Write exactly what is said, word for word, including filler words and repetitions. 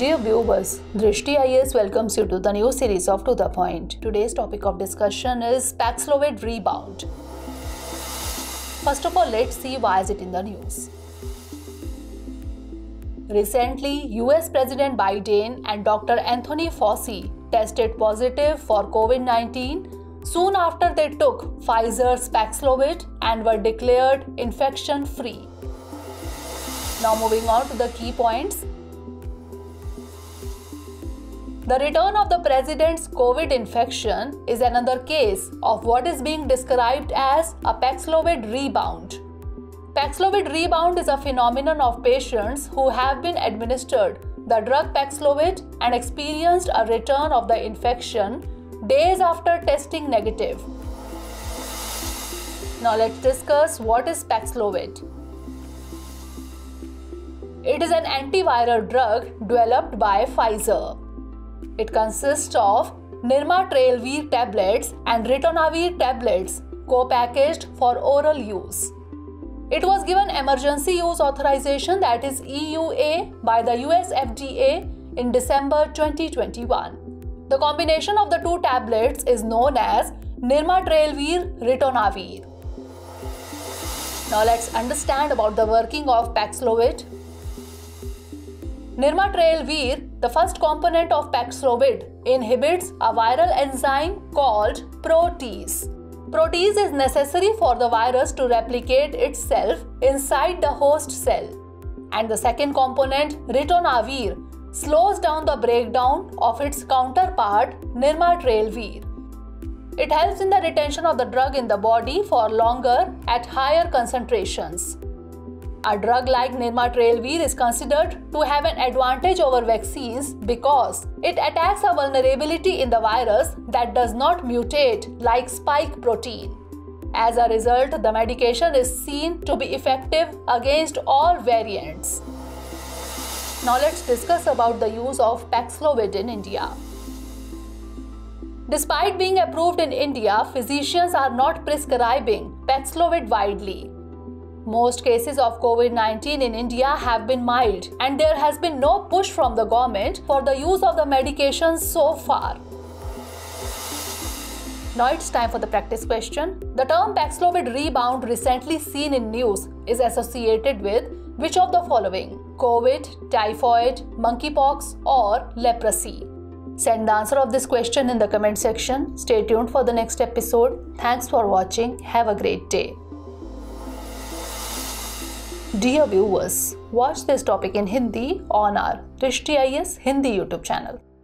Dear viewers, Drishti I A S welcomes you to the new series of To The Point. Today's topic of discussion is Paxlovid rebound. First of all, let's see why is it in the news. Recently, U S President Biden and Doctor Anthony Fauci tested positive for COVID nineteen soon after they took Pfizer's Paxlovid and were declared infection-free. Now moving on to the key points. The return of the president's COVID infection is another case of what is being described as a Paxlovid rebound. Paxlovid rebound is a phenomenon of patients who have been administered the drug Paxlovid and experienced a return of the infection days after testing negative. Now let's discuss what is Paxlovid. It is an antiviral drug developed by Pfizer. It consists of nirmatrelvir tablets and ritonavir tablets co-packaged for oral use. It was given emergency use authorization, that is E U A, by the U S F D A in December twenty twenty-one. The combination of the two tablets is known as nirmatrelvir-ritonavir. Now let's understand about the working of Paxlovid. Nirmatrelvir, the first component of Paxlovid, inhibits a viral enzyme called protease. Protease is necessary for the virus to replicate itself inside the host cell. And the second component, ritonavir, slows down the breakdown of its counterpart, nirmatrelvir. It helps in the retention of the drug in the body for longer at higher concentrations. A drug like nirmatrelvir is considered to have an advantage over vaccines because it attacks a vulnerability in the virus that does not mutate like spike protein. As a result, the medication is seen to be effective against all variants. Now let's discuss about the use of Paxlovid in India. Despite being approved in India, physicians are not prescribing Paxlovid widely. Most cases of COVID nineteen in India have been mild, and there has been no push from the government for the use of the medication so far. Now it's time for the practice question. The term Paxlovid rebound recently seen in news is associated with which of the following? COVID, typhoid, monkeypox, or leprosy? Send the answer of this question in the comment section. Stay tuned for the next episode. Thanks for watching. Have a great day. Dear viewers, watch this topic in Hindi on our Drishti I A S Hindi YouTube channel.